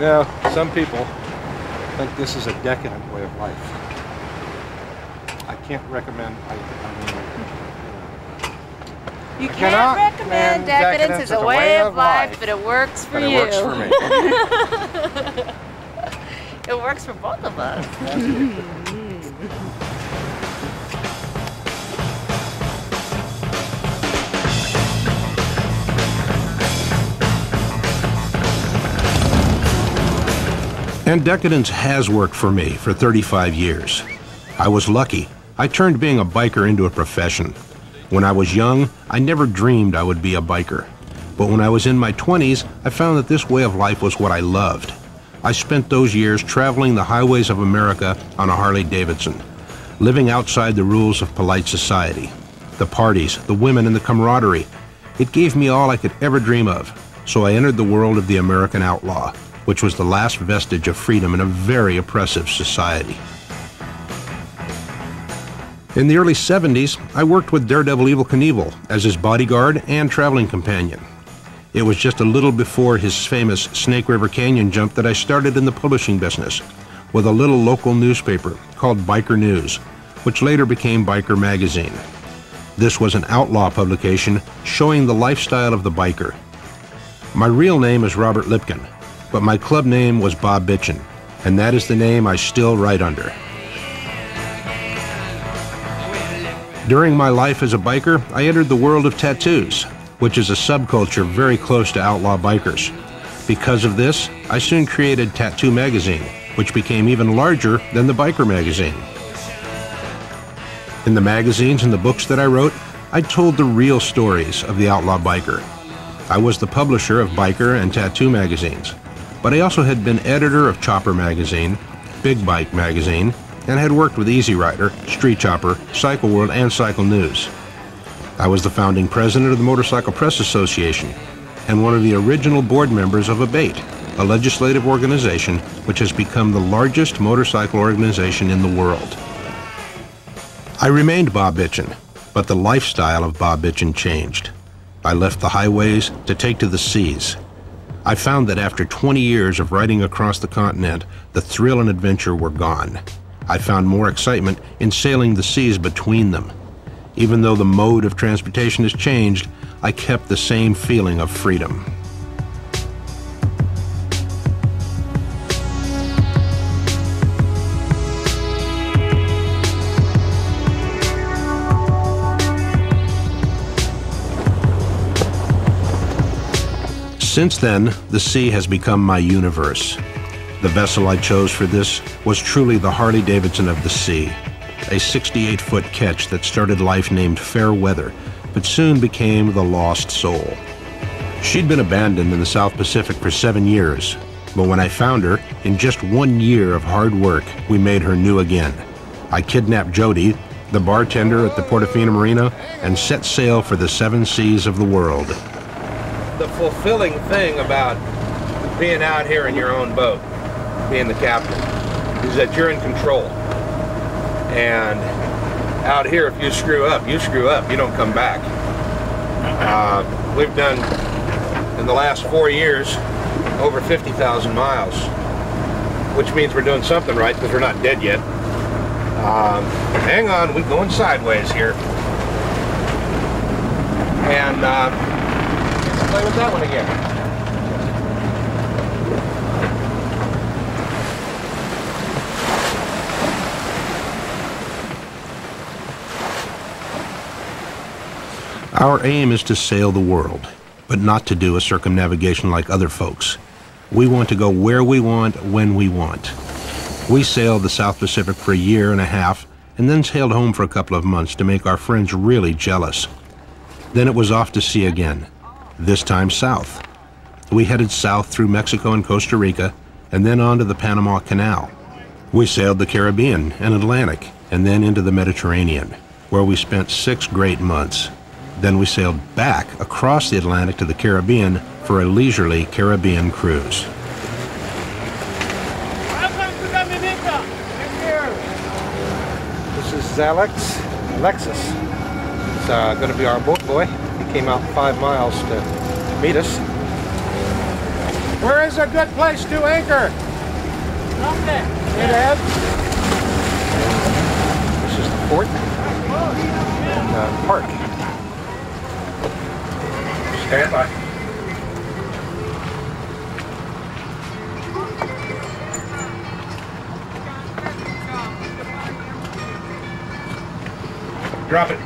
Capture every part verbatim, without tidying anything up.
Now, some people think this is a decadent way of life. I can't recommend. I, I mean, you I can't recommend decadence, decadence as a way, way of life, life, but it works for but you. It works for me. It works for both of us. And decadence has worked for me for thirty-five years. I was lucky. I turned being a biker into a profession. When I was young, I never dreamed I would be a biker. But when I was in my twenties, I found that this way of life was what I loved. I spent those years traveling the highways of America on a Harley-Davidson, living outside the rules of polite society. The parties, the women, and the camaraderie. It gave me all I could ever dream of. So I entered the world of the American outlaw, which was the last vestige of freedom in a very oppressive society. In the early seventies, I worked with Daredevil Evel Knievel as his bodyguard and traveling companion. It was just a little before his famous Snake River Canyon jump that I started in the publishing business with a little local newspaper called Biker News, which later became Biker Magazine. This was an outlaw publication showing the lifestyle of the biker. My real name is Robert Lipkin, but my club name was Bob Bitchin, and that is the name I still write under. During my life as a biker, I entered the world of tattoos, which is a subculture very close to outlaw bikers. Because of this, I soon created Tattoo Magazine, which became even larger than the Biker Magazine. In the magazines and the books that I wrote, I told the real stories of the outlaw biker. I was the publisher of Biker and Tattoo Magazines, but I also had been editor of Chopper Magazine, Big Bike Magazine, and had worked with Easy Rider, Street Chopper, Cycle World, and Cycle News. I was the founding president of the Motorcycle Press Association and one of the original board members of Abate, a legislative organization which has become the largest motorcycle organization in the world. I remained Bob Bitchin, but the lifestyle of Bob Bitchin changed. I left the highways to take to the seas. I found that after twenty years of riding across the continent, the thrill and adventure were gone. I found more excitement in sailing the seas between them. Even though the mode of transportation has changed, I kept the same feeling of freedom. Since then, the sea has become my universe. The vessel I chose for this was truly the Harley-Davidson of the sea. A sixty-eight foot ketch that started life named Fairweather, but soon became the Lost Soul. She'd been abandoned in the South Pacific for seven years, but when I found her, in just one year of hard work, we made her new again. I kidnapped Jody, the bartender at the Portofino Marina, and set sail for the seven seas of the world. The fulfilling thing about being out here in your own boat, being the captain, is that you're in control. And out here, if you screw up, you screw up. You don't come back. Uh, we've done, in the last four years, over fifty thousand miles, which means we're doing something right because we're not dead yet. Um, hang on, we're going sideways here. And uh, let's play with that one again. Our aim is to sail the world, but not to do a circumnavigation like other folks. We want to go where we want, when we want. We sailed the South Pacific for a year and a half, and then sailed home for a couple of months to make our friends really jealous. Then it was off to sea again, this time south. We headed south through Mexico and Costa Rica, and then on to the Panama Canal. We sailed the Caribbean and Atlantic, and then into the Mediterranean, where we spent six great months. Then we sailed back across the Atlantic to the Caribbean for a leisurely Caribbean cruise. Welcome to Dominica. This is Alex, Alexis. He's uh, going to be our boat boy. He came out five miles to meet us. Where is a good place to anchor? Nothing. It is. This is the port and uh, park. Stand by. Drop it.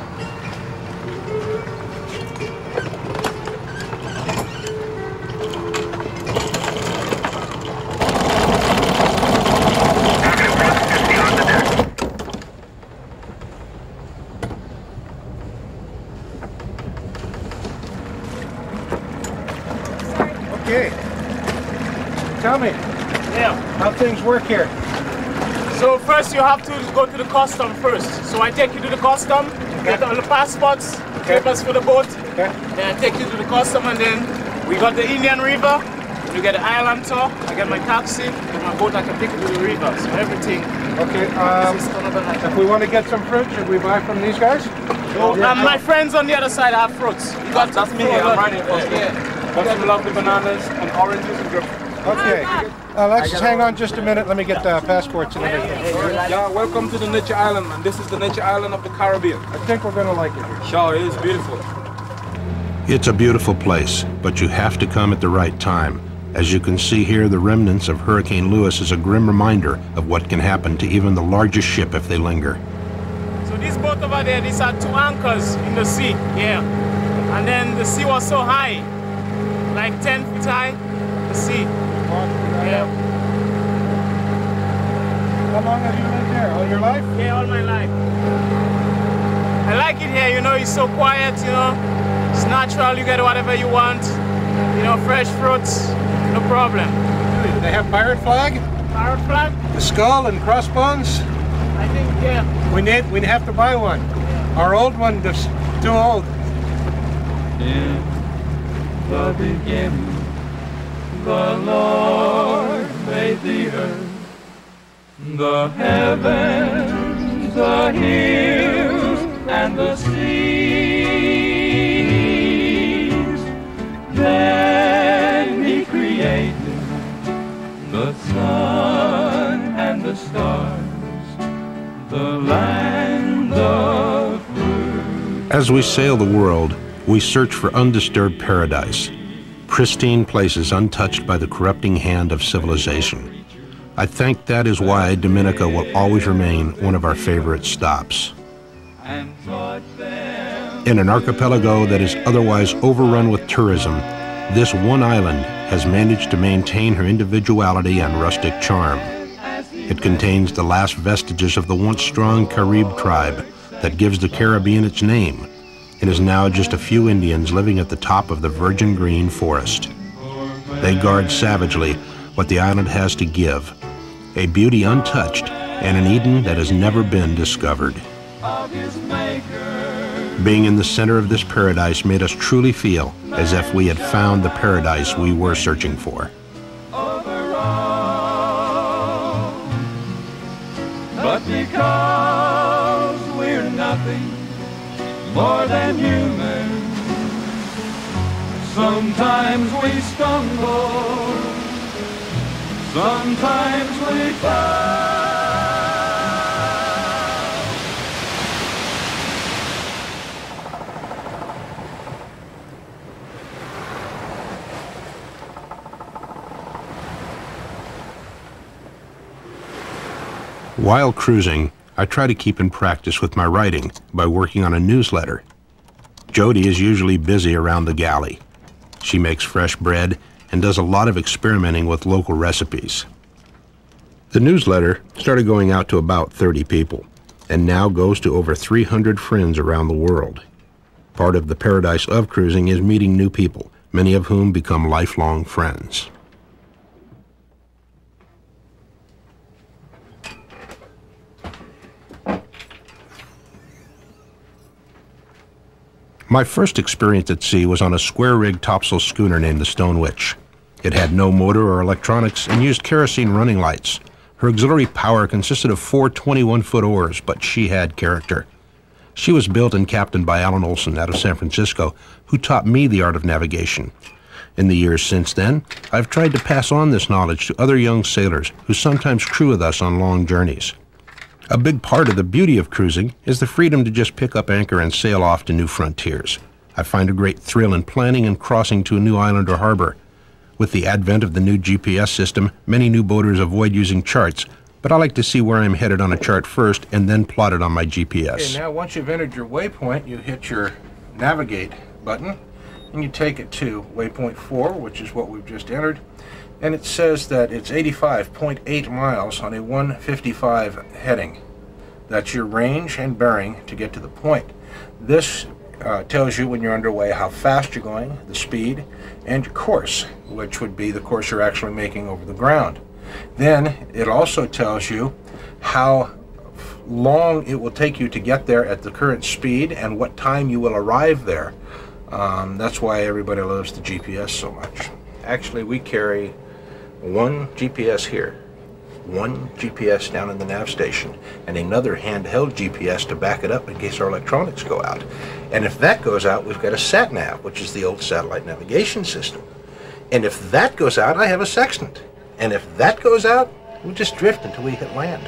Things work here. So first you have to go to the custom first. So I take you to the custom, okay. Get all the passports, okay. Papers for the boat. Okay. Then I take you to the custom, and then we got the Indian River. You get the island tour. I get my taxi, and my boat I can take you to the river. So everything. Okay. Um, if we want to get some fruit, should we buy from these guys? No. And my friends on the other side have fruits. You got that's me. I'm riding first. Yeah. Got some lovely bananas and oranges and grapefruit. Okay, uh, let's hang on just a minute. Let me get uh, passports and everything. Yeah, welcome to the Nature Island, man. This is the Nature Island of the Caribbean. I think we're gonna like it here. Sure, it is beautiful. It's a beautiful place, but you have to come at the right time. As you can see here, the remnants of Hurricane Lewis is a grim reminder of what can happen to even the largest ship if they linger. So this boat over there, these are two anchors in the sea, yeah. And then the sea was so high, like ten feet high, the sea. Yeah. How long have you lived here? All your life? Yeah, all my life. I like it here, you know, it's so quiet, you know. It's natural, you get whatever you want. You know, fresh fruits, no problem. They have pirate flag? Pirate flag? The skull and crossbones? I think, yeah. We need, we'd have to buy one. Yeah. Our old one is too old. Yeah, Bobby Gamble. The Lord made the earth, the heavens, the hills, and the seas. Then he created the sun and the stars, the land of blue. As we sail the world, we search for undisturbed paradise. Pristine places untouched by the corrupting hand of civilization. I think that is why Dominica will always remain one of our favorite stops. In an archipelago that is otherwise overrun with tourism, this one island has managed to maintain her individuality and rustic charm. It contains the last vestiges of the once strong Carib tribe that gives the Caribbean its name. It is now just a few Indians living at the top of the virgin green forest. They guard savagely what the island has to give, a beauty untouched and an Eden that has never been discovered. Being in the center of this paradise made us truly feel as if we had found the paradise we were searching for. Overall, but because we're nothing more than human, sometimes we stumble, sometimes we fall. While cruising, I try to keep in practice with my writing by working on a newsletter. Jody is usually busy around the galley. She makes fresh bread and does a lot of experimenting with local recipes. The newsletter started going out to about thirty people and now goes to over three hundred friends around the world. Part of the paradise of cruising is meeting new people, many of whom become lifelong friends. My first experience at sea was on a square-rigged topsail schooner named the Stone Witch. It had no motor or electronics and used kerosene running lights. Her auxiliary power consisted of four twenty-one foot oars, but she had character. She was built and captained by Alan Olson out of San Francisco, who taught me the art of navigation. In the years since then, I've tried to pass on this knowledge to other young sailors who sometimes crew with us on long journeys. A big part of the beauty of cruising is the freedom to just pick up anchor and sail off to new frontiers. I find a great thrill in planning and crossing to a new island or harbor. With the advent of the new G P S system, many new boaters avoid using charts, but I like to see where I'm headed on a chart first and then plot it on my G P S. Okay, now once you've entered your waypoint, you hit your navigate button and you take it to waypoint four, which is what we've just entered, and it says that it's eighty-five point eight miles on a one fifty-five heading. That's your range and bearing to get to the point. This Uh, tells you when you're underway how fast you're going, the speed, and your course, which would be the course you're actually making over the ground. Then it also tells you how long it will take you to get there at the current speed and what time you will arrive there. Um, that's why everybody loves the G P S so much. Actually, we carry one G P S here, one G P S down in the nav station, and another handheld G P S to back it up in case our electronics go out. And if that goes out, we've got a sat nav, which is the old satellite navigation system. And if that goes out, I have a sextant. And if that goes out, we'll just drift until we hit land.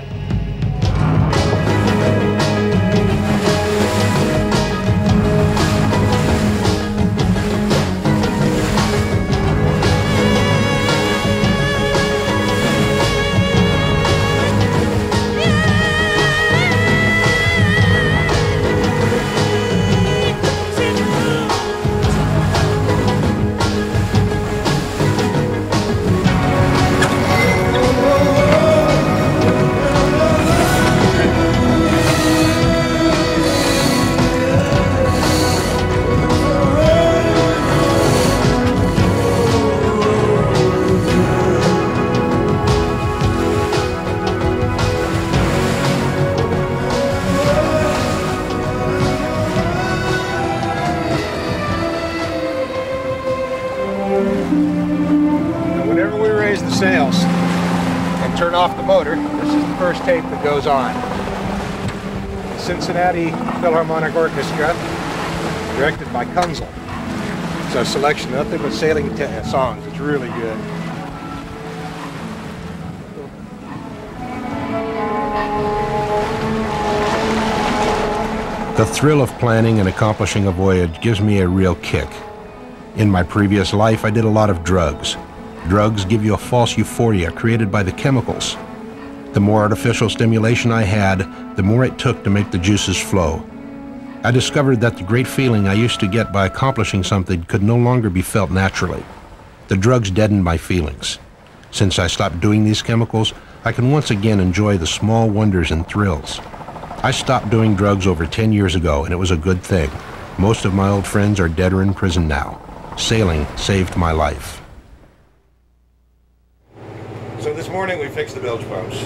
Goes on. Cincinnati Philharmonic Orchestra, directed by Kunzel. It's a selection of nothing but sailing songs. It's really good. The thrill of planning and accomplishing a voyage gives me a real kick. In my previous life, I did a lot of drugs. Drugs give you a false euphoria created by the chemicals. The more artificial stimulation I had, the more it took to make the juices flow. I discovered that the great feeling I used to get by accomplishing something could no longer be felt naturally. The drugs deadened my feelings. Since I stopped doing these chemicals, I can once again enjoy the small wonders and thrills. I stopped doing drugs over ten years ago, and it was a good thing. Most of my old friends are dead or in prison now. Sailing saved my life. So this morning we fixed the bilge pumps.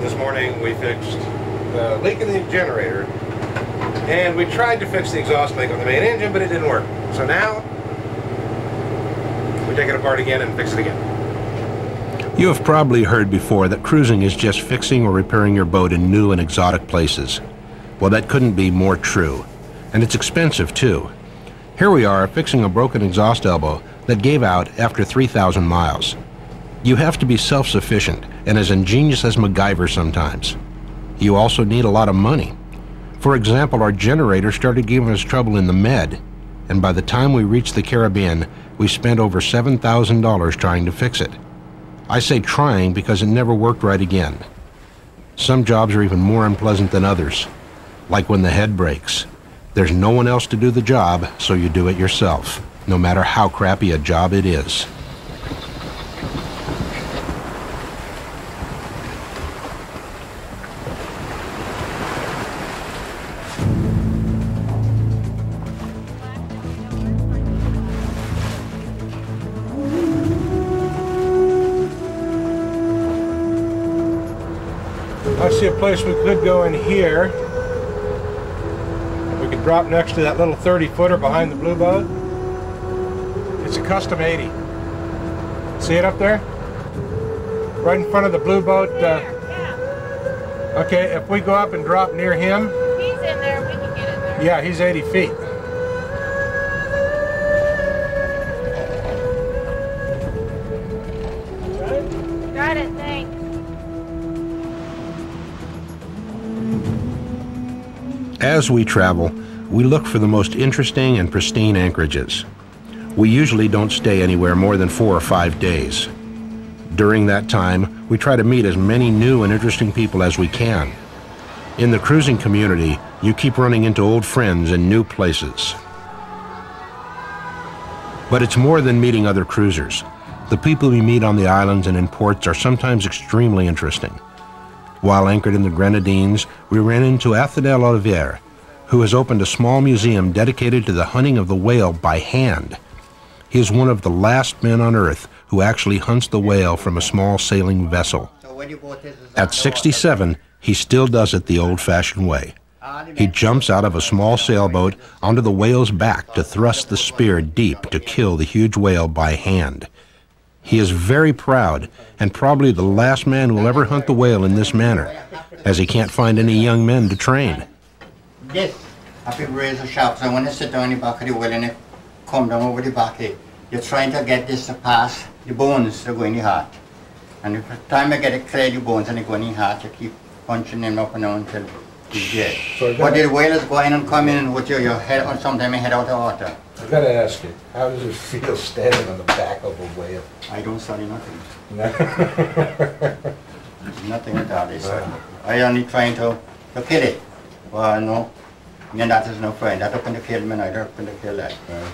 This morning we fixed the leak in the generator, and we tried to fix the exhaust leak on the main engine, but it didn't work. So now we take it apart again and fix it again. You have probably heard before that cruising is just fixing or repairing your boat in new and exotic places. Well, that couldn't be more true, and it's expensive too. Here we are fixing a broken exhaust elbow that gave out after three thousand miles. You have to be self-sufficient and as ingenious as MacGyver sometimes. You also need a lot of money. For example, our generator started giving us trouble in the Med, and by the time we reached the Caribbean, we spent over seven thousand dollars trying to fix it. I say trying because it never worked right again. Some jobs are even more unpleasant than others, like when the head breaks. There's no one else to do the job, so you do it yourself, no matter how crappy a job it is. A place we could go in here. We could drop next to that little thirty footer behind the blue boat. It's a custom eighty. See it up there? Right in front of the blue boat. Uh, yeah. Okay, if we go up and drop near him. He's in there, we can get in there. Yeah, he's eighty feet. Got it, thanks. As we travel, we look for the most interesting and pristine anchorages. We usually don't stay anywhere more than four or five days. During that time, we try to meet as many new and interesting people as we can. In the cruising community, you keep running into old friends in new places. But it's more than meeting other cruisers. The people we meet on the islands and in ports are sometimes extremely interesting. While anchored in the Grenadines, we ran into Athedel Olivier, who has opened a small museum dedicated to the hunting of the whale by hand. He is one of the last men on Earth who actually hunts the whale from a small sailing vessel. At sixty-seven, he still does it the old-fashioned way. He jumps out of a small sailboat onto the whale's back to thrust the spear deep to kill the huge whale by hand. He is very proud and probably the last man who will ever hunt the whale in this manner, as he can't find any young men to train. Yes, I feel razor sharp, so when I sit down in the back of the whale and I come down over the back here, you're trying to get this to pass the bones that go in the heart. And by the time I get it clear the bones and they go in the heart, you keep punching them up and down until he's dead. So but the whale is going and coming and with your, your head, or sometimes you head out of water. I've got to ask you, how does it feel standing on the back of a whale? I don't study nothing. Nothing at all. Right. I only trying to look at it. Well, no, and that is no friend. I don't want to kill me, I don't want to kill that. Right.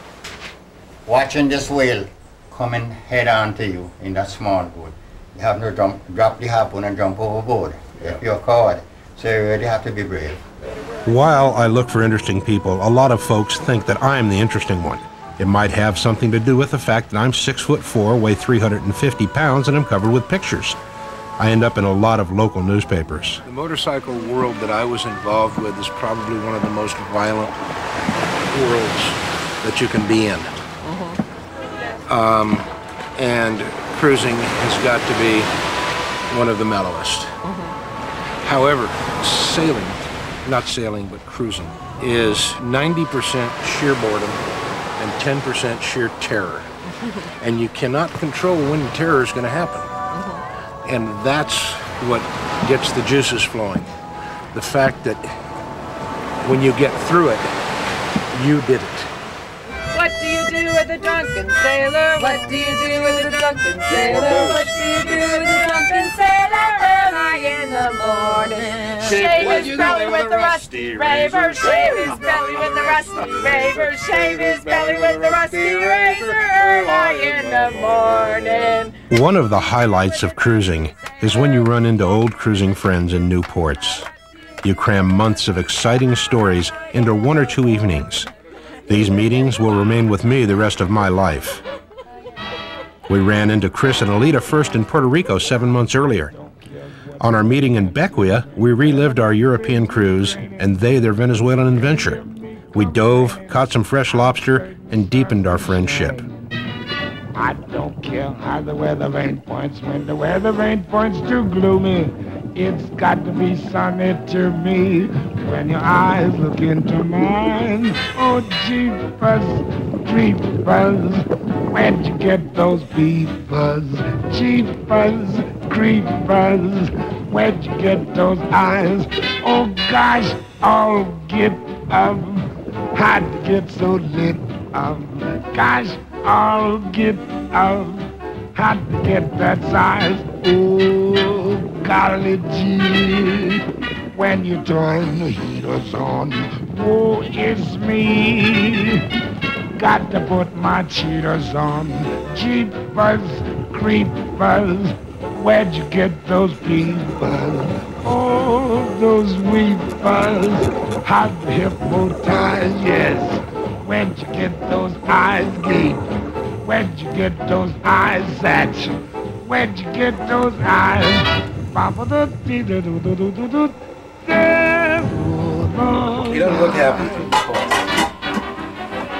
Watching this whale coming head on to you in that small boat, you have to jump, drop the harpoon and jump overboard yeah. if you're caught. So you really have to be brave. While I look for interesting people, a lot of folks think that I'm the interesting one. It might have something to do with the fact that I'm six foot four, weigh three hundred fifty pounds, and I'm covered with pictures. I end up in a lot of local newspapers. The motorcycle world that I was involved with is probably one of the most violent worlds that you can be in. Mm-hmm. um, and cruising has got to be one of the mellowest. Mm-hmm. However, sailing, not sailing, but cruising, is ninety percent sheer boredom and ten percent sheer terror. And you cannot control when the terror is going to happen. And that's what gets the juices flowing. The fact that when you get through it, you did it. What do you do with a drunken sailor? What do you do with a drunken sailor? What do you do with a drunken sailor early in the morning? Shave his belly with a rusty raver. Shave his belly with a rusty raver. Shave his belly with a rusty razor early in the morning. One of the highlights of cruising is when you run into old cruising friends in new ports. You cram months of exciting stories into one or two evenings. These meetings will remain with me the rest of my life. We ran into Chris and Alita first in Puerto Rico seven months earlier. On our meeting in Bequia, we relived our European cruise and they their Venezuelan adventure. We dove, caught some fresh lobster, and deepened our friendship. I don't care how the weather vane points. When the weather vane points too gloomy, it's got to be sunny to me. When your eyes look into mine, oh jeepers, creepers, where'd you get those beepers? Jeepers, creepers, where'd you get those eyes? Oh gosh, I'll get up, I'd get so lit up, gosh. I'll get out, how to get that size, oh, golly gee, when you turn the heaters on, oh, it's me, got to put my cheaters on, jeepers, creepers, where'd you get those peepers, oh, those weepers, hot hypnotize, yes. Where'd you get those eyes gate? Where'd you get those eyes at? Where'd you get those eyes? He doesn't look happy.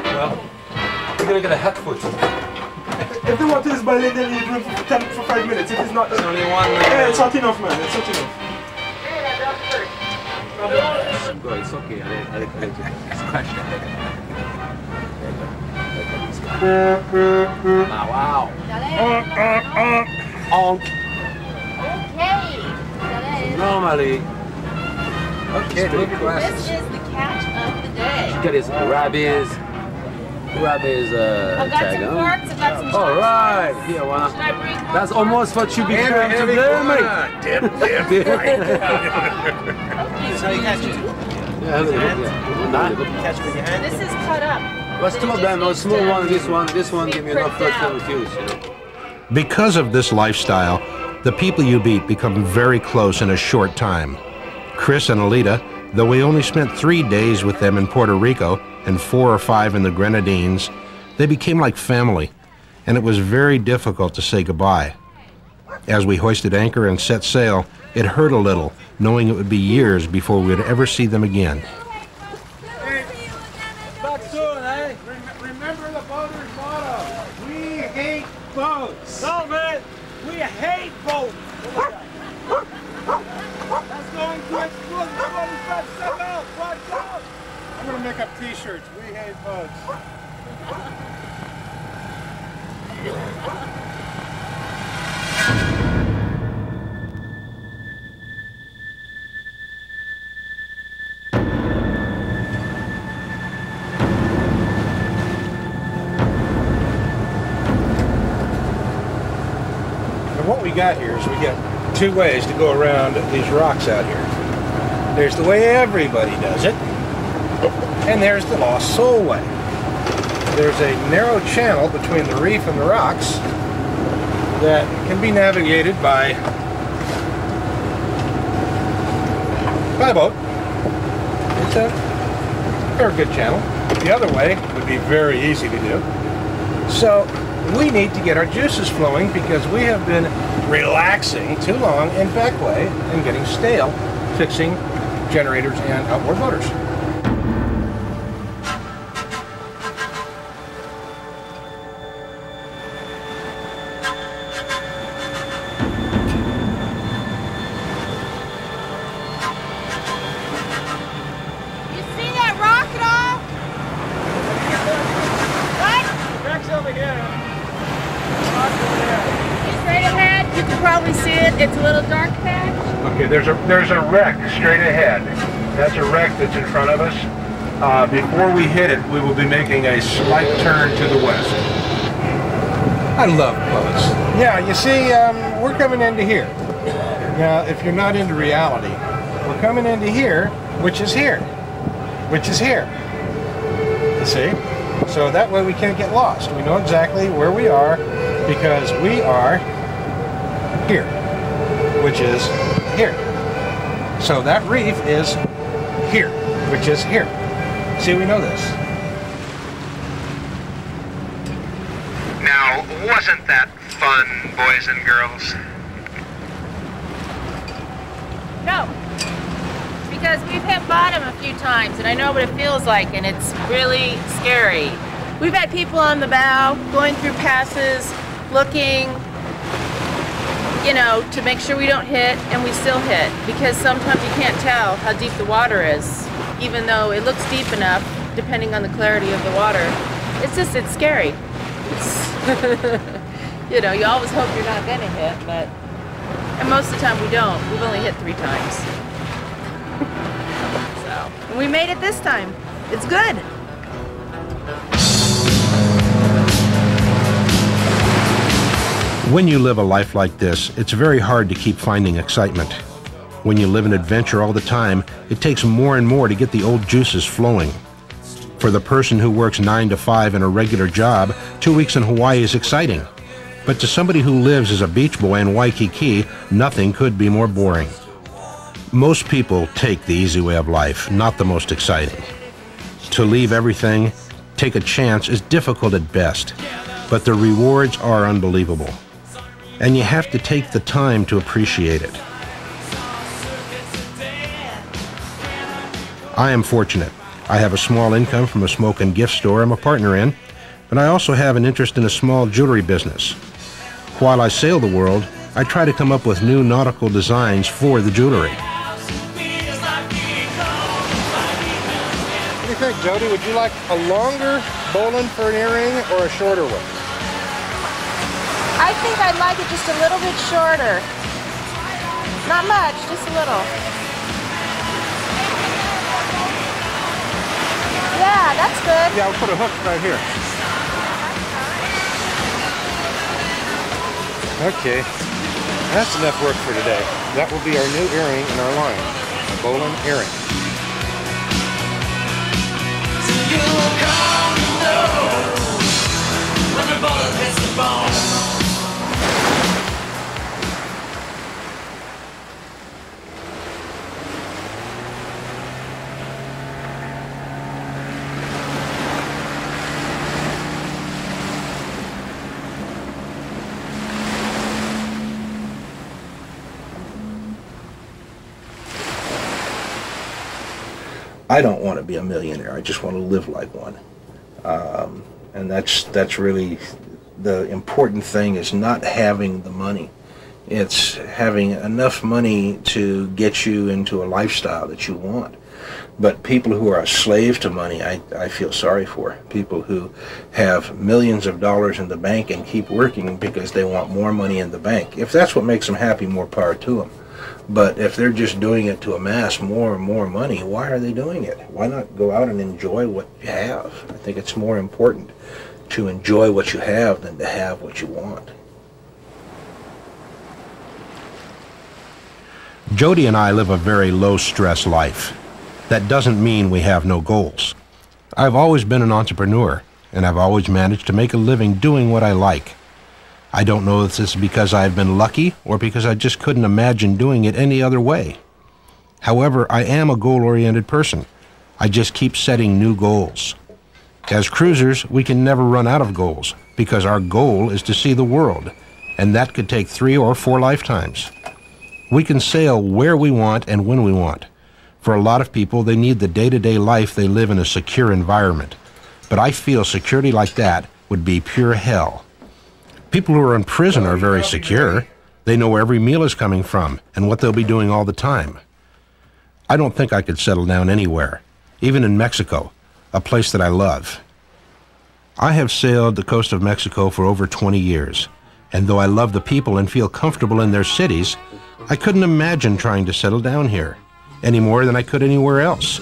Well, we're gonna get a hat foot. If they want to this by then, then you do it for ten for five minutes. If it's not, it's only one minute. Yeah, it's not enough, man. It's not enough. Go, it's okay. I like it. It's crashed. Wow, wow. Oh, oh, oh. Oh. Harley. Okay, baby glasses. This is the catch of the day. She got his rabbits. Rabbit's uh, I've got some parts, I've got some all right. Here, wow. Should I bring one? That's almost what you became to Germany. Dip, dip, right. That's how you catch it. Yeah, yeah. Catch with your hand. This is cut up. Let's two of them, a small one, this one, this one, give me enough first to refuse. Because of this lifestyle, the people you meet become very close in a short time. Chris and Alita, though we only spent three days with them in Puerto Rico and four or five in the Grenadines, they became like family, and it was very difficult to say goodbye. As we hoisted anchor and set sail, it hurt a little, knowing it would be years before we would ever see them again. Back soon, eh? Remember the boater's motto. We hate boats. No, man. We hate boats. That's going to explode. I'm going to make up t-shirts. We hate boats. And what we got here is we got two ways to go around these rocks out here. There's the way everybody does it, and there's the Lost Soul way. There's a narrow channel between the reef and the rocks that can be navigated by by boat. It's a very good channel. The other way would be very easy to do. So we need to get our juices flowing because we have been relaxing too long in backway and getting stale fixing generators and outboard motors. There's a wreck straight ahead. That's a wreck that's in front of us. Uh, before we hit it, we will be making a slight turn to the west. I love boats. Yeah, you see, um, we're coming into here. Now, if you're not into reality, we're coming into here, which is here, which is here. You see? So that way we can't get lost. We know exactly where we are because we are here, which is here. So that reef is here, which is here. See, we know this. Now, wasn't that fun, boys and girls? No, because we've hit bottom a few times, and I know what it feels like, and it's really scary. We've had people on the bow going through passes, looking, you know, to make sure we don't hit, and we still hit, because sometimes you can't tell how deep the water is, even though it looks deep enough, depending on the clarity of the water. It's just, it's scary. It's you know, you always hope you're not gonna hit, but, and most of the time we don't. We've only hit three times. So, and we made it this time. It's good. When you live a life like this, it's very hard to keep finding excitement. When you live an adventure all the time, it takes more and more to get the old juices flowing. For the person who works nine to five in a regular job, two weeks in Hawaii is exciting. But to somebody who lives as a beach boy in Waikiki, nothing could be more boring. Most people take the easy way of life, not the most exciting. To leave everything, take a chance is difficult at best, but the rewards are unbelievable. And you have to take the time to appreciate it. I am fortunate. I have a small income from a smoke and gift store I'm a partner in, but I also have an interest in a small jewelry business. While I sail the world, I try to come up with new nautical designs for the jewelry. What do you think, Jody? Would you like a longer bowline for an earring or a shorter one? I think I'd like it just a little bit shorter. Not much, just a little. Yeah, that's good. Yeah, I'll put a hook right here. Okay, that's enough work for today. That will be our new earring in our line, a bowline earring. So you will come to know when the bullet hits the bone. I don't want to be a millionaire. I just want to live like one, um, and that's that's really the important thing. Is not having the money. It's having enough money to get you into a lifestyle that you want. But people who are a slave to money, I, I feel sorry for. People who have millions of dollars in the bank and keep working because they want more money in the bank. If that's what makes them happy, more power to them. But if they're just doing it to amass more and more money, why are they doing it? Why not go out and enjoy what you have? I think it's more important to enjoy what you have than to have what you want. Jody and I live a very low-stress life. That doesn't mean we have no goals. I've always been an entrepreneur, and I've always managed to make a living doing what I like. I don't know if this is because I've been lucky or because I just couldn't imagine doing it any other way. However, I am a goal-oriented person. I just keep setting new goals. As cruisers, we can never run out of goals because our goal is to see the world, and that could take three or four lifetimes. We can sail where we want and when we want. For a lot of people, they need the day-to-day life they live in a secure environment. But I feel security like that would be pure hell. People who are in prison are very secure. They know where every meal is coming from and what they'll be doing all the time. I don't think I could settle down anywhere, even in Mexico, a place that I love. I have sailed the coast of Mexico for over twenty years, and though I love the people and feel comfortable in their cities, I couldn't imagine trying to settle down here any more than I could anywhere else.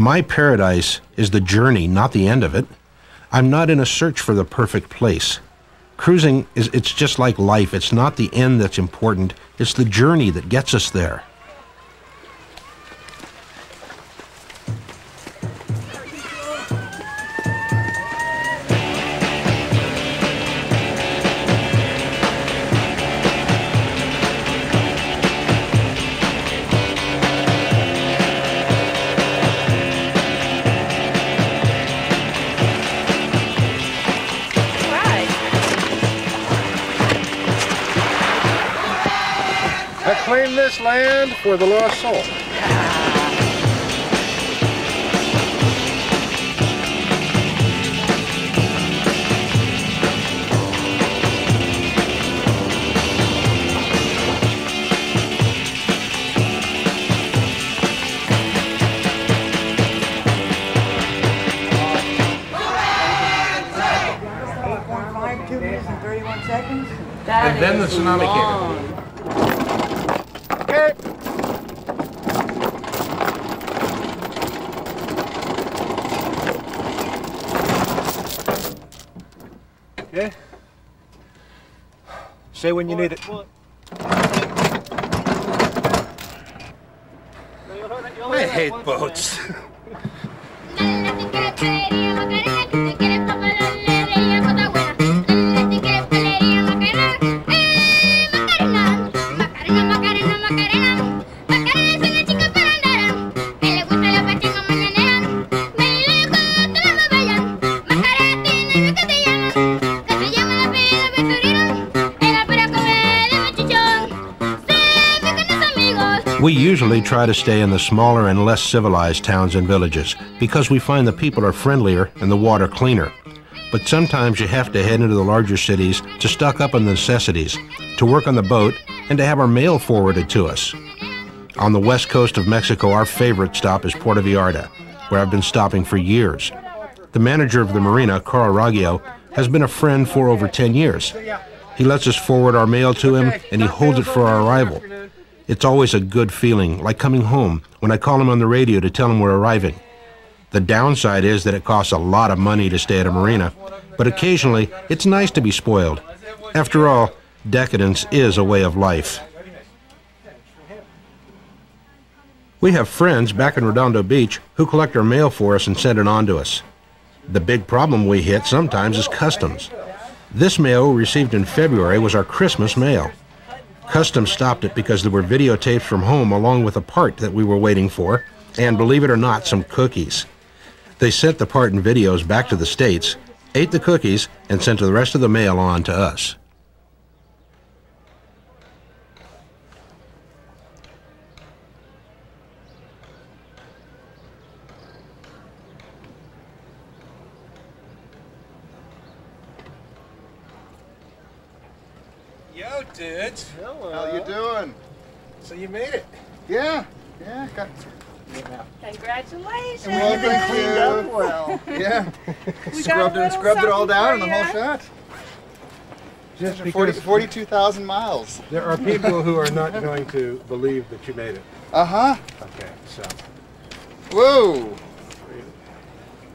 My paradise is the journey, not the end of it. I'm not in a search for the perfect place. Cruising, is it's just like life. It's not the end that's important. It's the journey that gets us there. This land for the Lost Soul. eight point five two minutes and thirty-one seconds. That and then the tsunami long. Came in. Okay. Say when you need it. I hate boats. We usually try to stay in the smaller and less civilized towns and villages because we find the people are friendlier and the water cleaner. But sometimes you have to head into the larger cities to stock up on the necessities, to work on the boat, and to have our mail forwarded to us. On the west coast of Mexico, our favorite stop is Puerto Vallarta, where I've been stopping for years. The manager of the marina, Carl Raggio, has been a friend for over ten years. He lets us forward our mail to him, and he holds it for our arrival. It's always a good feeling, like coming home, when I call him on the radio to tell him we're arriving. The downside is that it costs a lot of money to stay at a marina, but occasionally it's nice to be spoiled. After all, decadence is a way of life. We have friends back in Redondo Beach who collect our mail for us and send it on to us. The big problem we hit sometimes is customs. This mail we received in February was our Christmas mail. Customs stopped it because there were videotapes from home along with a part that we were waiting for, and believe it or not, some cookies. They sent the part and videos back to the States, ate the cookies, and sent the rest of the mail on to us. Yo, dudes. Hello. How you doing? So you made it. Yeah. Yeah. Got Congratulations. Welcome to you. Up well. Yeah. We scrubbed it and scrubbed it all down and the whole shot. Just forty-two thousand miles. There are people who are not going to believe that you made it. Uh-huh. Okay, so. Whoa.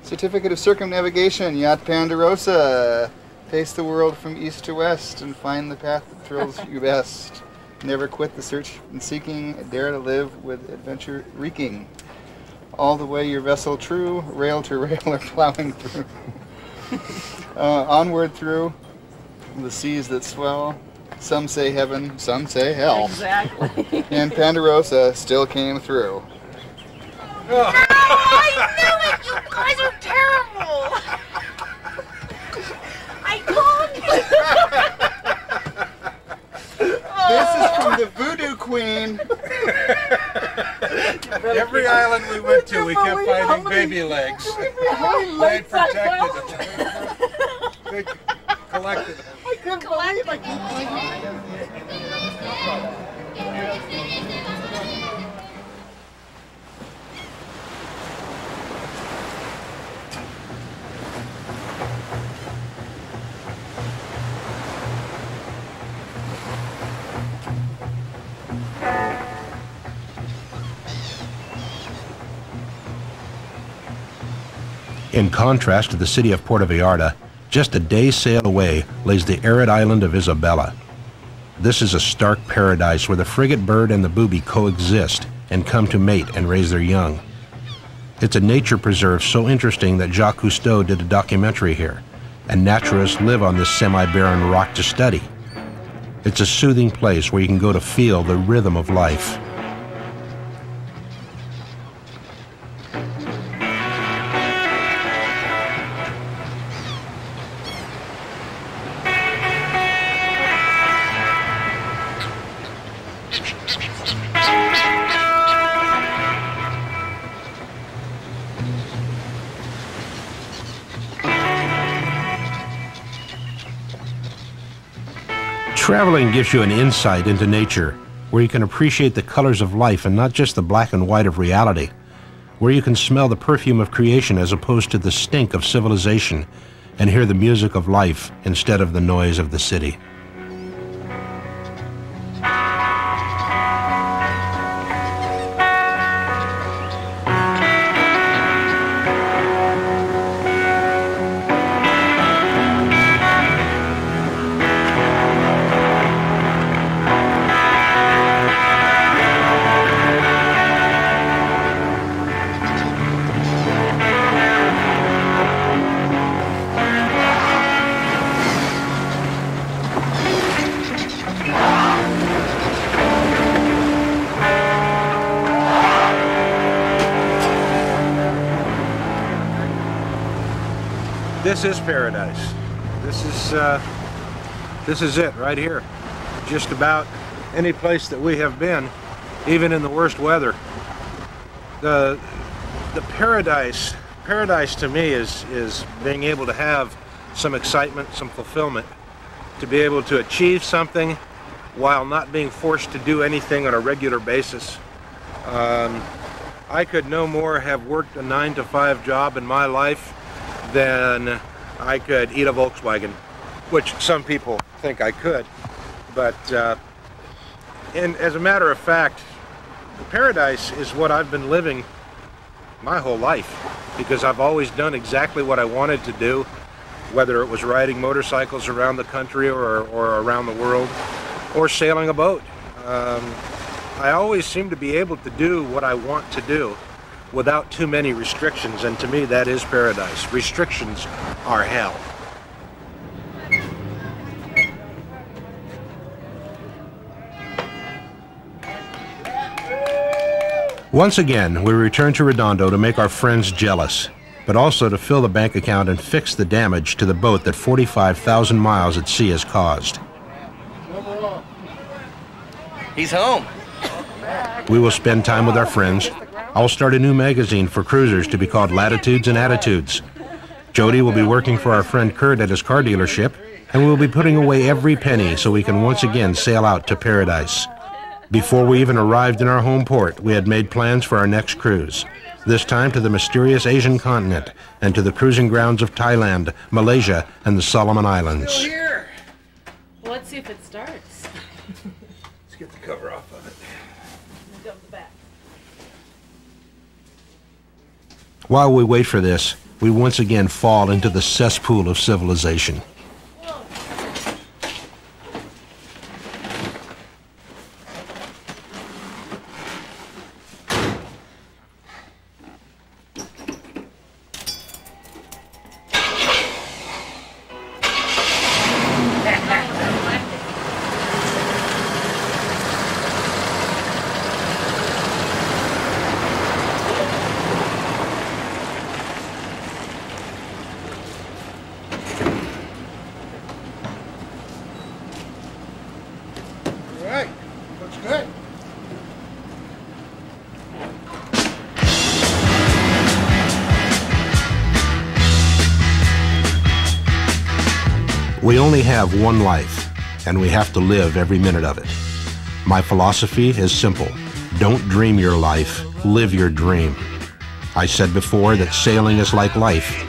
Certificate of Circumnavigation, Yacht Ponderosa. Taste the world from east to west and find the path that thrills you best. Never quit the search and seeking, dare to live with adventure reeking. All the way your vessel true, rail to rail or plowing through. uh, onward through the seas that swell, some say heaven, some say hell. Exactly. And Ponderosa still came through. No, I knew it! You guys are terrible! This is from the Voodoo Queen. Every island we went to, we kept finding baby legs. They protected them. They collected them. I couldn't believe I couldn't believe it. In contrast to the city of Puerto Vallarta, just a day's sail away lays the arid island of Isabela. This is a stark paradise where the frigate bird and the booby coexist and come to mate and raise their young. It's a nature preserve so interesting that Jacques Cousteau did a documentary here, and naturalists live on this semi-barren rock to study. It's a soothing place where you can go to feel the rhythm of life. Traveling gives you an insight into nature, where you can appreciate the colors of life and not just the black and white of reality, where you can smell the perfume of creation as opposed to the stink of civilization, and hear the music of life instead of the noise of the city. This is paradise. This is uh, this is it right here. Just about any place that we have been, even in the worst weather. The the paradise paradise to me is is being able to have some excitement, some fulfillment, to be able to achieve something while not being forced to do anything on a regular basis. Um, I could no more have worked a nine to five job in my life than I could eat a Volkswagen, which some people think I could. But uh, and as a matter of fact, paradise is what I've been living my whole life, because I've always done exactly what I wanted to do, whether it was riding motorcycles around the country or, or around the world, or sailing a boat. Um, I always seem to be able to do what I want to do without too many restrictions, and to me that is paradise. Restrictions are hell. Once again, we return to Redondo to make our friends jealous, but also to fill the bank account and fix the damage to the boat that forty-five thousand miles at sea has caused. He's home. We will spend time with our friends. I'll start a new magazine for cruisers to be called Latitudes and Attitudes. Jody will be working for our friend Kurt at his car dealership, and we'll be putting away every penny so we can once again sail out to paradise. Before we even arrived in our home port, we had made plans for our next cruise, this time to the mysterious Asian continent and to the cruising grounds of Thailand, Malaysia, and the Solomon Islands. Still here. Well, let's see if it starts. Let's get the cover off of it. Go to the back. While we wait for this, we once again fall into the cesspool of civilization. We only have one life, and we have to live every minute of it. My philosophy is simple. Don't dream your life, live your dream. I said before that sailing is like life,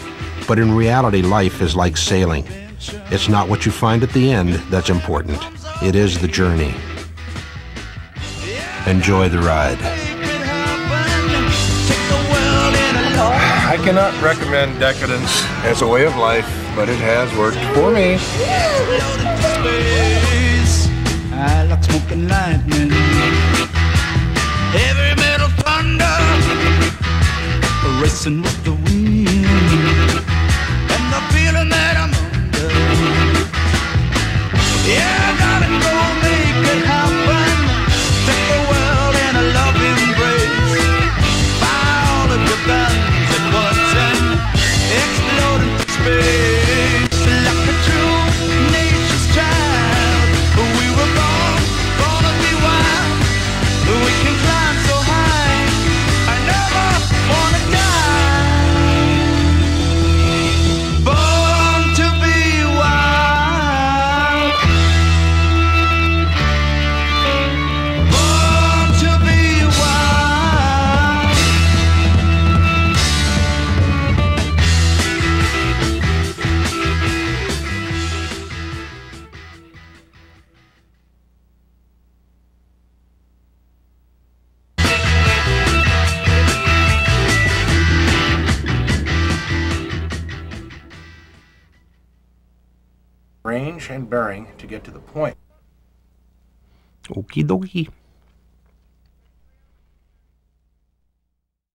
but in reality, life is like sailing. It's not what you find at the end that's important. It is the journey. Enjoy the ride. I cannot recommend decadence as a way of life, but it has worked for me. I like smoking lightning, heavy metal thunder, racing with the wind, and the feeling that I'm under. Yeah, I gotta go make it happen. Take the world in a loving embrace. Buy all of your guns and what's in, explode into space. Range and bearing to get to the point. Okie dokie.